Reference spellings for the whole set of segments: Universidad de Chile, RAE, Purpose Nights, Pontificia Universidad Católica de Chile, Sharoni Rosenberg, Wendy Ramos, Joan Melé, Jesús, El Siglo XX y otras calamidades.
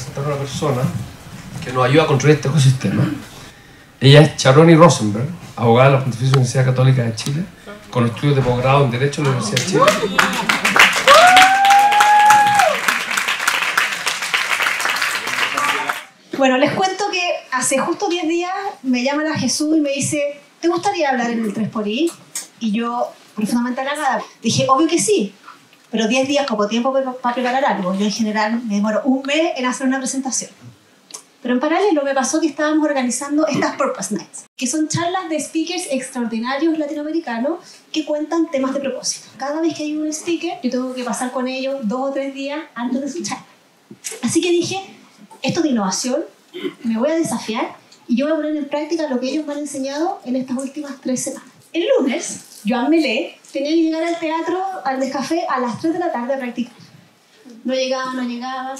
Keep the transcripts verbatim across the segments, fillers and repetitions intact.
presentar a una persona que nos ayuda a construir este ecosistema. Ella es Sharoni Rosenberg, abogada de la Pontificia Universidad Católica de Chile, con estudios de posgrado en Derecho en la Universidad de Chile. Bueno, les cuento que hace justo diez días me llaman a Jesús y me dice, ¿te gustaría hablar en el tres por i? Y yo, profundamente halagada, dije, obvio que sí, pero diez días como tiempo para preparar algo. Yo en general me demoro un mes en hacer una presentación. Pero en paralelo me pasó que estábamos organizando estas Purpose Nights, que son charlas de speakers extraordinarios latinoamericanos que cuentan temas de propósito. Cada vez que hay un speaker, yo tengo que pasar con ellos dos o tres días antes de su charla. Así que dije, esto de innovación, me voy a desafiar y yo voy a poner en práctica lo que ellos me han enseñado en estas últimas tres semanas. El lunes, Joan Melé tenía que llegar al teatro, al descafé, a las tres de la tarde a practicar. No llegaba, no llegaba.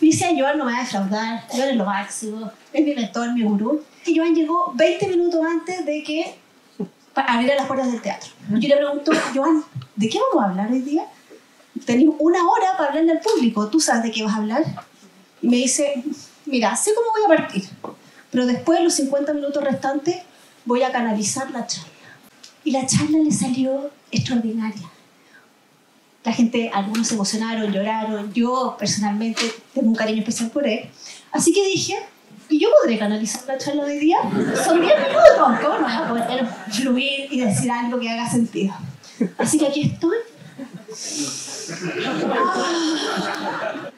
Me decía, Joan no me va a defraudar, Joan es lo máximo, es mi mentor, mi gurú. Y Joan llegó veinte minutos antes de que abriera las puertas del teatro. Yo le pregunto, Joan, ¿de qué vamos a hablar hoy día? Tenés una hora para hablarle al público, ¿tú sabes de qué vas a hablar? Y me dice, mira, sé cómo voy a partir, pero después de los cincuenta minutos restantes voy a canalizar la charla. Y la charla le salió extraordinaria. La gente, algunos se emocionaron, lloraron. Yo, personalmente, tengo un cariño especial por él. Así que dije, ¿y yo podré canalizar la charla de hoy día? Son diez minutos, ¿cómo no voy a poder fluir y decir algo que haga sentido? Así que aquí estoy. Ah.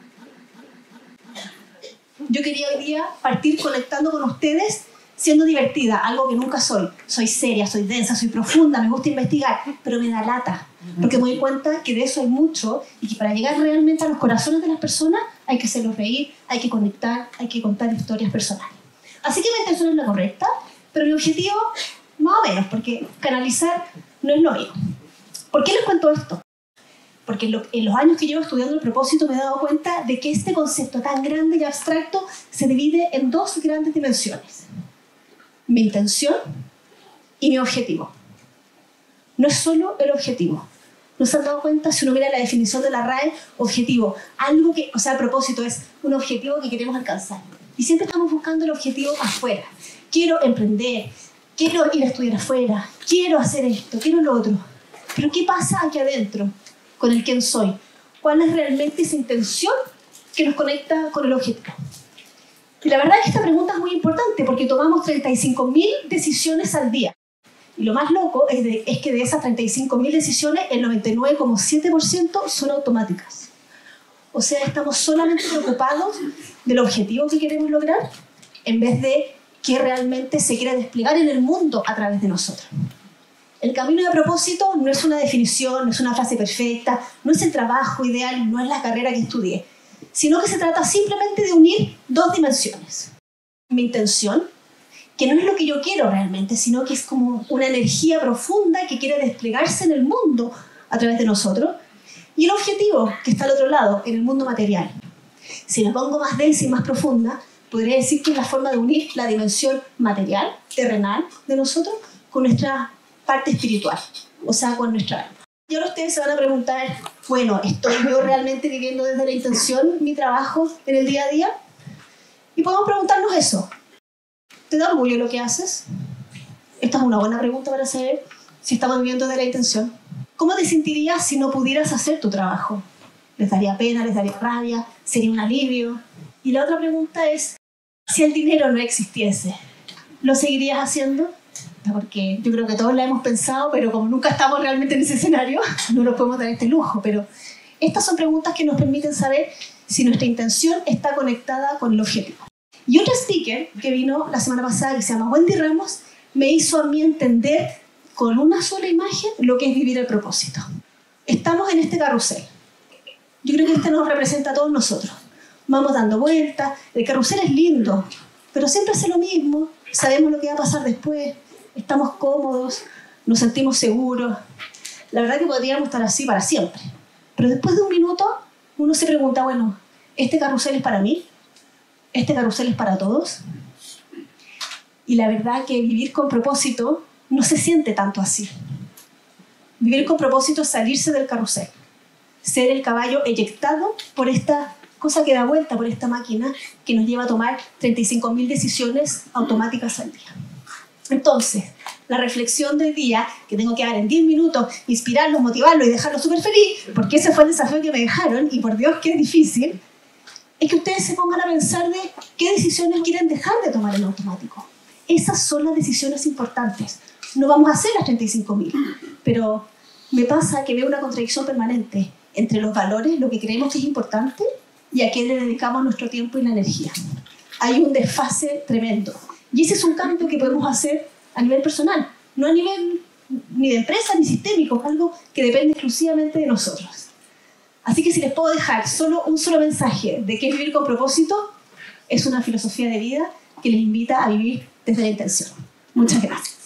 Yo quería hoy día partir conectando con ustedes, siendo divertida, algo que nunca soy. Soy seria, soy densa, soy profunda, me gusta investigar, pero me da lata. Porque me doy cuenta que de eso hay mucho y que para llegar realmente a los corazones de las personas hay que hacerlos reír, hay que conectar, hay que contar historias personales. Así que mi intención es la correcta, pero mi objetivo más o menos, porque canalizar no es lo mío. ¿Por qué les cuento esto? Porque en los años que llevo estudiando el propósito me he dado cuenta de que este concepto tan grande y abstracto se divide en dos grandes dimensiones. Mi intención y mi objetivo. No es solo el objetivo. ¿No se han dado cuenta? Si uno mira la definición de la R A E, objetivo, algo que, o sea, propósito es un objetivo que queremos alcanzar. Y siempre estamos buscando el objetivo afuera. Quiero emprender, quiero ir a estudiar afuera, quiero hacer esto, quiero lo otro. Pero ¿qué pasa aquí adentro con el quién soy? ¿Cuál es realmente esa intención que nos conecta con el objetivo? Y la verdad es que esta pregunta es muy importante porque tomamos treinta y cinco mil decisiones al día. Y lo más loco es, de, es que de esas treinta y cinco mil decisiones, el noventa y nueve coma siete por ciento son automáticas. O sea, estamos solamente preocupados del objetivo que queremos lograr en vez de qué realmente se quiere desplegar en el mundo a través de nosotros. El camino de propósito no es una definición, no es una frase perfecta, no es el trabajo ideal, no es la carrera que estudié, sino que se trata simplemente de unir dos dimensiones. Mi intención, que no es lo que yo quiero realmente, sino que es como una energía profunda que quiere desplegarse en el mundo a través de nosotros. Y el objetivo, que está al otro lado, en el mundo material. Si la pongo más densa y más profunda, podría decir que es la forma de unir la dimensión material, terrenal, de nosotros, con nuestra parte espiritual, o sea, con nuestra alma. Y ahora ustedes se van a preguntar, bueno, ¿estoy yo realmente viviendo desde la intención mi trabajo en el día a día? Y podemos preguntarnos eso. ¿Te da orgullo lo que haces? Esta es una buena pregunta para saber si estamos viviendo de la intención. ¿Cómo te sentirías si no pudieras hacer tu trabajo? ¿Les daría pena? ¿Les daría rabia? ¿Sería un alivio? Y la otra pregunta es, si el dinero no existiese, ¿lo seguirías haciendo? Porque yo creo que todos la hemos pensado, pero como nunca estamos realmente en ese escenario, no nos podemos dar este lujo. Pero estas son preguntas que nos permiten saber si nuestra intención está conectada con el objetivo. Y otra speaker que vino la semana pasada, que se llama Wendy Ramos, me hizo a mí entender con una sola imagen lo que es vivir el propósito. Estamos en este carrusel. Yo creo que este nos representa a todos nosotros. Vamos dando vueltas, el carrusel es lindo, pero siempre hace lo mismo, sabemos lo que va a pasar después, estamos cómodos, nos sentimos seguros. La verdad que podríamos estar así para siempre. Pero después de un minuto, uno se pregunta, bueno, ¿este carrusel es para mí? ¿Este carrusel es para todos? Y la verdad que vivir con propósito no se siente tanto así. Vivir con propósito es salirse del carrusel, ser el caballo eyectado por esta cosa que da vuelta por esta máquina que nos lleva a tomar treinta y cinco mil decisiones automáticas al día. Entonces, la reflexión del día, que tengo que dar en diez minutos, inspirarlos, motivarlos y dejarlos súper feliz, porque ese fue el desafío que me dejaron, y por Dios que es difícil, es que ustedes se pongan a pensar de qué decisiones quieren dejar de tomar en automático. Esas son las decisiones importantes. No vamos a hacer las treinta y cinco mil, pero me pasa que veo una contradicción permanente entre los valores, lo que creemos que es importante, y a qué le dedicamos nuestro tiempo y la energía. Hay un desfase tremendo. Y ese es un cambio que podemos hacer a nivel personal, no a nivel ni de empresa ni sistémico, algo que depende exclusivamente de nosotros. Así que si les puedo dejar solo un solo mensaje de qué es vivir con propósito, es una filosofía de vida que les invita a vivir desde la intención. Muchas gracias.